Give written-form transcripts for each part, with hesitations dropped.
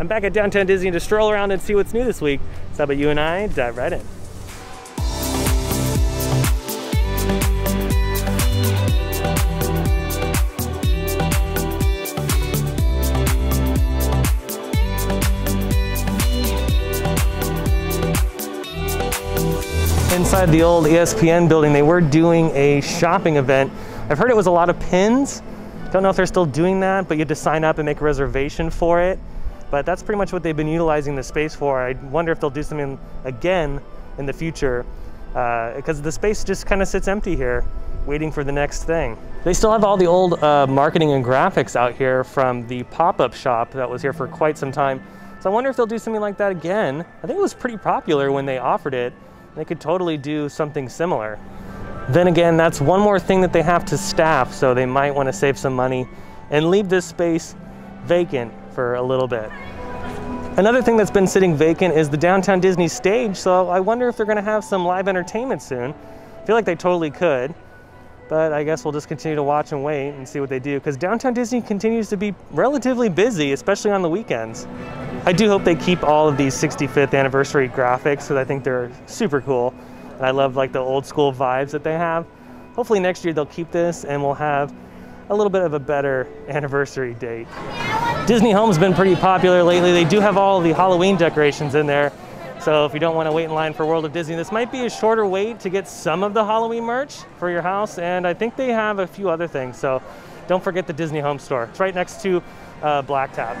I'm back at Downtown Disney to stroll around and see what's new this week. So how about you and I dive right in? Inside the old ESPN building, they were doing a shopping event. I've heard it was a lot of pins. Don't know if they're still doing that, but you had to sign up and make a reservation for it. But that's pretty much what they've been utilizing the space for. I wonder if they'll do something again in the future, because the space just kind of sits empty here, waiting for the next thing. They still have all the old marketing and graphics out here from the pop-up shop that was here for quite some time. So I wonder if they'll do something like that again. I think it was pretty popular when they offered it. They could totally do something similar. Then again, that's one more thing that they have to staff, so they might want to save some money and leave this space vacant for a little bit. Another thing that's been sitting vacant is the Downtown Disney stage, so I wonder if they're going to have some live entertainment soon. I feel like they totally could, but I guess we'll just continue to watch and wait and see what they do, because Downtown Disney continues to be relatively busy, especially on the weekends. I do hope they keep all of these 65th anniversary graphics, because I think they're super cool. And I love like the old school vibes that they have. Hopefully next year they'll keep this and we'll have a little bit of a better anniversary date. Disney Home's been pretty popular lately. They do have all the Halloween decorations in there. So if you don't want to wait in line for World of Disney, this might be a shorter wait to get some of the Halloween merch for your house. And I think they have a few other things. So don't forget the Disney Home store. It's right next to Black Tap.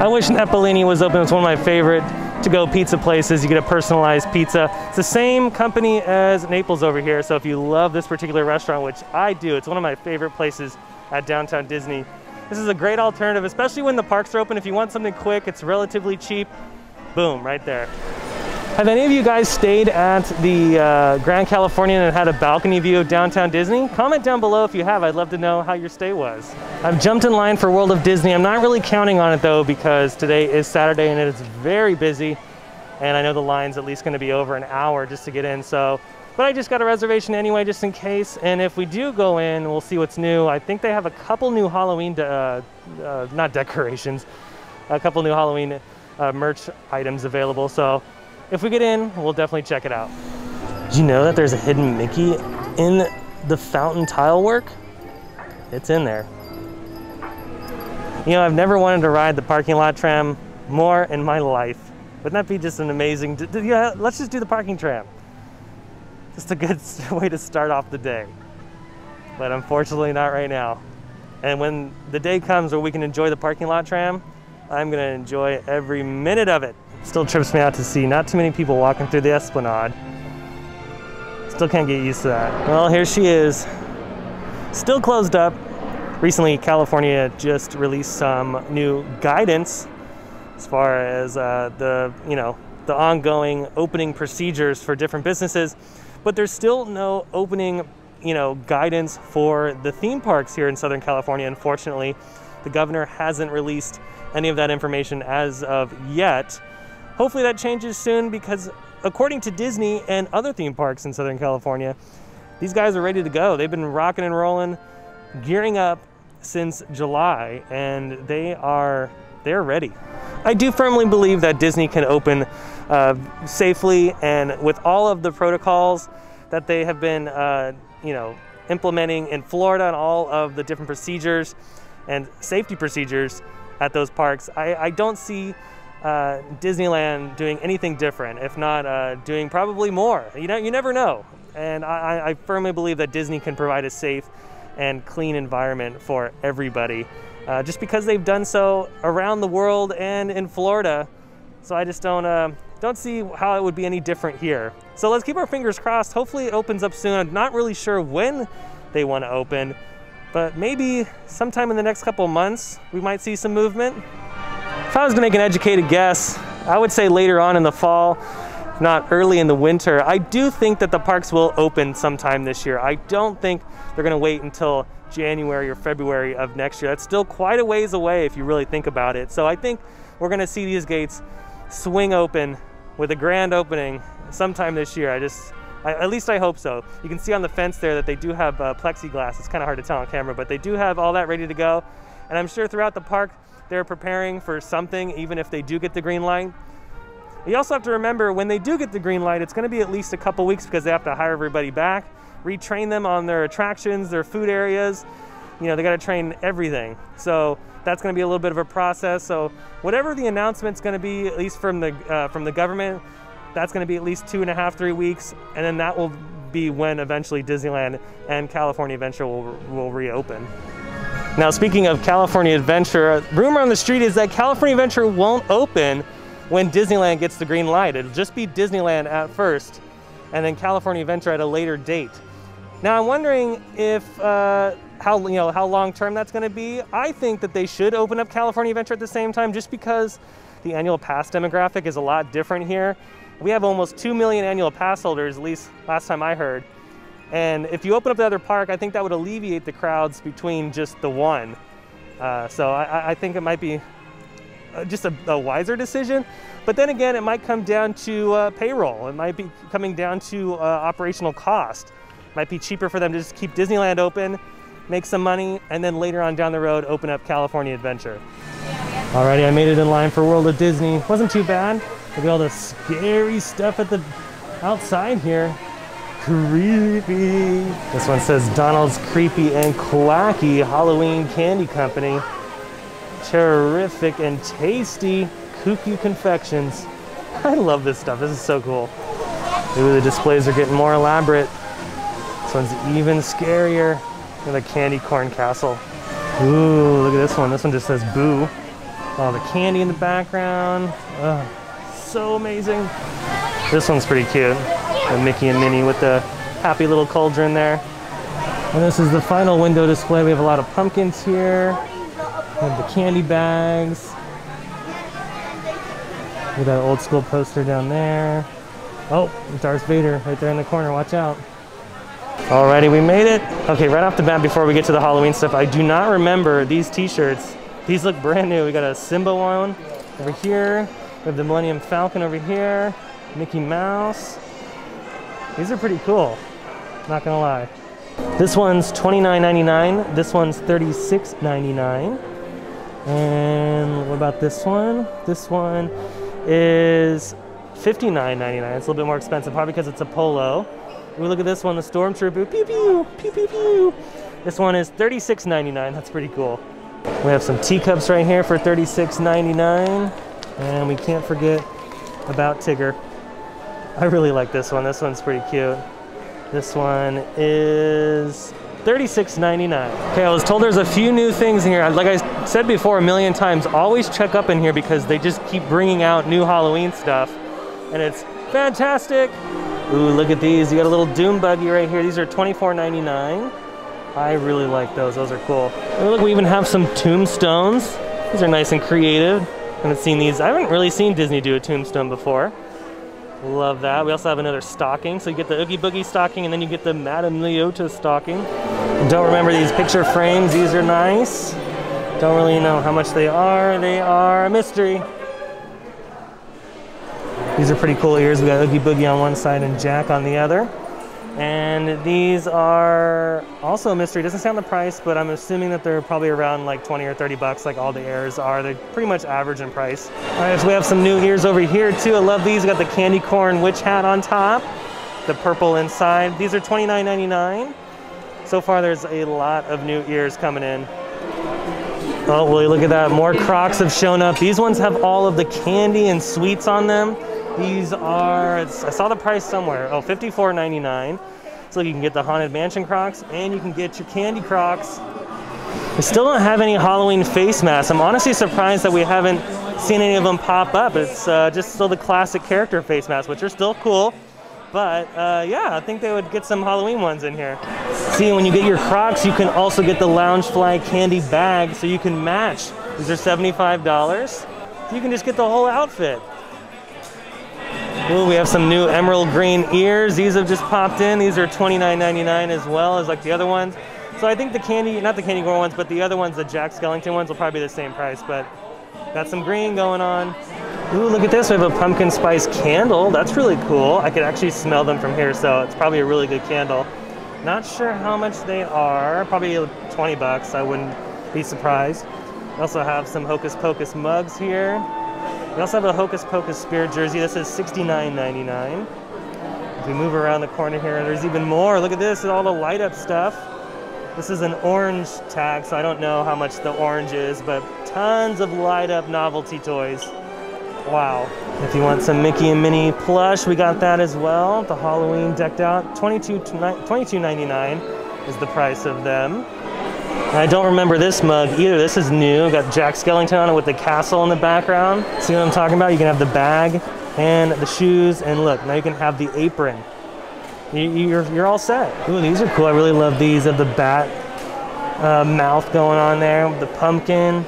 I wish Neppolini was open. It's one of my favorite to-go pizza places. You get a personalized pizza. It's the same company as Naples over here, so if you love this particular restaurant, which I do, it's one of my favorite places at Downtown Disney. This is a great alternative, especially when the parks are open. If you want something quick, it's relatively cheap. Boom, right there. Have any of you guys stayed at the Grand Californian and had a balcony view of Downtown Disney? Comment down below if you have. I'd love to know how your stay was. I've jumped in line for World of Disney. I'm not really counting on it though, because today is Saturday and it is very busy. And I know the line's at least gonna be over an hour just to get in, so. But I just got a reservation anyway, just in case. And if we do go in, we'll see what's new. I think they have a couple new Halloween, merch items available, so. If we get in, we'll definitely check it out. Did you know that there's a hidden Mickey in the fountain tile work? It's in there. You know, I've never wanted to ride the parking lot tram more in my life. Wouldn't that be just an amazing, yeah, let's just do the parking tram. Just a good way to start off the day. But unfortunately not right now. And when the day comes where we can enjoy the parking lot tram, I'm gonna enjoy every minute of it. Still trips me out to see not too many people walking through the Esplanade. Still can't get used to that. Well, here she is. Still closed up. Recently, California just released some new guidance as far as the ongoing opening procedures for different businesses, but there's still no opening, guidance for the theme parks here in Southern California. Unfortunately, the governor hasn't released any of that information as of yet. Hopefully that changes soon, because according to Disney and other theme parks in Southern California, these guys are ready to go. They've been rocking and rolling, gearing up since July, and they're ready. I do firmly believe that Disney can open safely and with all of the protocols that they have been, implementing in Florida and all of the different procedures and safety procedures at those parks. I don't see Disneyland doing anything different, if not doing probably more. You never know. And I firmly believe that Disney can provide a safe and clean environment for everybody, just because they've done so around the world and in Florida. So I just don't see how it would be any different here. So let's keep our fingers crossed. Hopefully it opens up soon. I'm not really sure when they want to open, but maybe sometime in the next couple months, we might see some movement. If I was to make an educated guess, I would say later on in the fall, not early in the winter. I do think that the parks will open sometime this year. I don't think they're gonna wait until January or February of next year. That's still quite a ways away if you really think about it. So I think we're gonna see these gates swing open with a grand opening sometime this year. At least I hope so. You can see on the fence there that they do have plexiglass. It's kind of hard to tell on camera, but they do have all that ready to go. And I'm sure throughout the park, they're preparing for something, even if they do get the green light. You also have to remember, when they do get the green light, it's going to be at least a couple weeks because they have to hire everybody back, retrain them on their attractions, their food areas. You know, they got to train everything. So that's going to be a little bit of a process. So whatever the announcement's going to be, at least from the government, that's going to be at least 2.5–3 weeks, and then that will be when eventually Disneyland and California Adventure will reopen. Now, speaking of California Adventure, rumor on the street is that California Adventure won't open when Disneyland gets the green light. It'll just be Disneyland at first, and then California Adventure at a later date. Now, I'm wondering if how long term that's going to be. I think that they should open up California Adventure at the same time, just because the annual pass demographic is a lot different here. We have almost 2 million annual pass holders, at least last time I heard. And if you open up the other park, I think that would alleviate the crowds between just the one. So I think it might be just a wiser decision. But then again, it might come down to payroll. It might be coming down to operational cost. It might be cheaper for them to just keep Disneyland open, make some money, and then later on down the road, open up California Adventure. Alrighty, I made it in line for World of Disney. Wasn't too bad. Look at all the scary stuff at the outside here. Creepy. This one says Donald's Creepy and Quacky Halloween Candy Company. Terrific and tasty kooky confections. I love this stuff. This is so cool. Ooh, the displays are getting more elaborate. This one's even scarier. Look at the candy corn castle. Ooh, look at this one. This one just says Boo. All the candy in the background. Ugh. So amazing. This one's pretty cute. The Mickey and Minnie with the happy little cauldron there. And this is the final window display. We have a lot of pumpkins here. We have the candy bags. Look at that old school poster down there. Oh, Darth Vader right there in the corner. Watch out. Alrighty, we made it. Okay, right off the bat before we get to the Halloween stuff, I do not remember these t-shirts. These look brand new. We got a Simba one over here. We have the Millennium Falcon over here, Mickey Mouse. These are pretty cool, not gonna lie. This one's $29.99, this one's $36.99. And what about this one? This one is $59.99, it's a little bit more expensive, probably because it's a polo. We look at this one, the Stormtrooper, pew pew, pew pew pew. This one is $36.99, that's pretty cool. We have some teacups right here for $36.99. And we can't forget about Tigger. I really like this one. This one's pretty cute. This one is $36.99. Okay, I was told there's a few new things in here. Like I said before a million times, always check up in here because they just keep bringing out new Halloween stuff. And it's fantastic. Ooh, look at these. You got a little Doom buggy right here. These are $24.99. I really like those. Those are cool. Oh, look, we even have some tombstones. These are nice and creative. I haven't seen these. I haven't really seen Disney do a tombstone before. Love that. We also have another stocking. So you get the Oogie Boogie stocking and then you get the Madame Leota stocking. Don't remember these picture frames. These are nice. Don't really know how much they are. They are a mystery. These are pretty cool ears. We got Oogie Boogie on one side and Jack on the other. And these are also a mystery. Doesn't sound the price, but I'm assuming that they're probably around like 20 or 30 bucks like all the ears are. They're pretty much average in price. All right, so we have some new ears over here too. I love these. We got the candy corn witch hat on top, the purple inside. These are $29.99. So far there's a lot of new ears coming in. Oh, Willie, look at that. More Crocs have shown up. These ones have all of the candy and sweets on them. These are, I saw the price somewhere, oh, $54.99. So you can get the Haunted Mansion Crocs and you can get your candy Crocs. We still don't have any Halloween face masks. I'm honestly surprised that we haven't seen any of them pop up. It's just still the classic character face masks, which are still cool. But yeah, I think they would get some Halloween ones in here. See, when you get your Crocs, you can also get the Loungefly candy bag so you can match. These are $75. You can just get the whole outfit. Ooh, we have some new emerald green ears. These have just popped in. These are $29.99 as well as like the other ones. So I think the candy, not the candy corn ones, but the other ones, the Jack Skellington ones will probably be the same price, but got some green going on. Ooh, look at this. We have a pumpkin spice candle. That's really cool. I could actually smell them from here, so it's probably a really good candle. Not sure how much they are. Probably 20 bucks. I wouldn't be surprised. We also have some Hocus Pocus mugs here. We also have a Hocus Pocus Spirit jersey. This is $69.99. If we move around the corner here, there's even more. Look at this, all the light up stuff. This is an orange tag, so I don't know how much the orange is, but tons of light up novelty toys. Wow. If you want some Mickey and Minnie plush, we got that as well. The Halloween decked out. $22.99 is the price of them. I don't remember this mug either. This is new. Got Jack Skellington on it with the castle in the background. See what I'm talking about? You can have the bag and the shoes, and look, now you can have the apron. You're all set. Ooh, these are cool. I really love these. Of the bat mouth going on there, the pumpkin,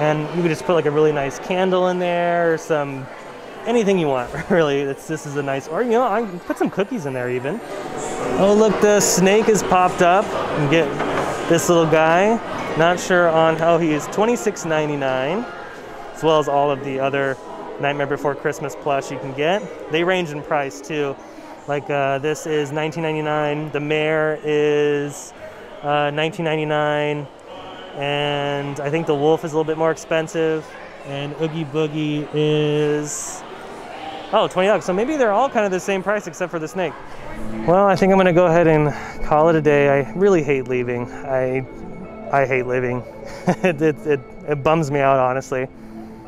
and you could just put like a really nice candle in there, or some, anything you want, really. This is a nice, or you know, I can put some cookies in there even. Oh look, the snake has popped up. You can get this little guy. Not sure on how he is. $26.99, as well as all of the other Nightmare Before Christmas plush you can get. They range in price too. Like this is $19.99, the mare is $19.99, and I think the wolf is a little bit more expensive, and Oogie Boogie is, oh, $20. So maybe they're all kind of the same price except for the snake. Well, I think I'm gonna go ahead and call it a day. I really hate leaving. I hate living. It bums me out, honestly,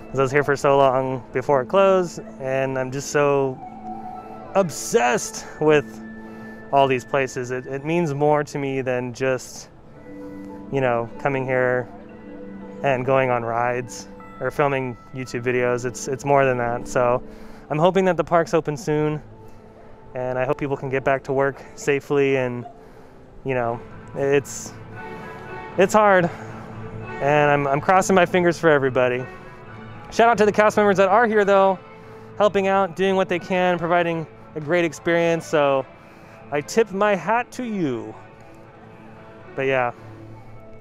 because I was here for so long before it closed, and I'm just so obsessed with all these places. It means more to me than just, you know, coming here and going on rides or filming YouTube videos. It's more than that. So I'm hoping that the park's open soon, and I hope people can get back to work safely. And you know, it's hard, and I'm crossing my fingers for everybody. Shout out to the cast members that are here though, helping out, doing what they can, providing a great experience. So I tip my hat to you. But yeah,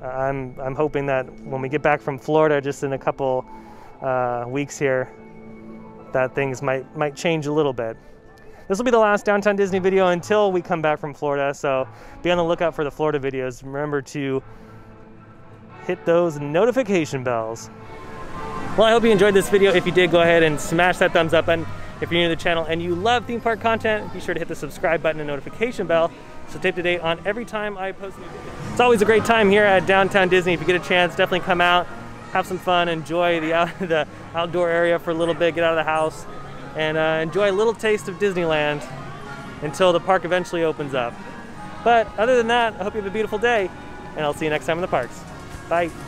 I'm hoping that when we get back from Florida, just in a couple weeks here, that things might change a little bit. This will be the last Downtown Disney video until we come back from Florida. So be on the lookout for the Florida videos. Remember to hit those notification bells. Well, I hope you enjoyed this video. If you did, go ahead and smash that thumbs up button. If you're new to the channel and you love theme park content, be sure to hit the subscribe button and notification bell so stay up to date on every time I post new videos. It's always a great time here at Downtown Disney. If you get a chance, definitely come out, have some fun, enjoy the outdoor area for a little bit, get out of the house, and enjoy a little taste of Disneyland until the park eventually opens up. But other than that, I hope you have a beautiful day, and I'll see you next time in the parks. Bye.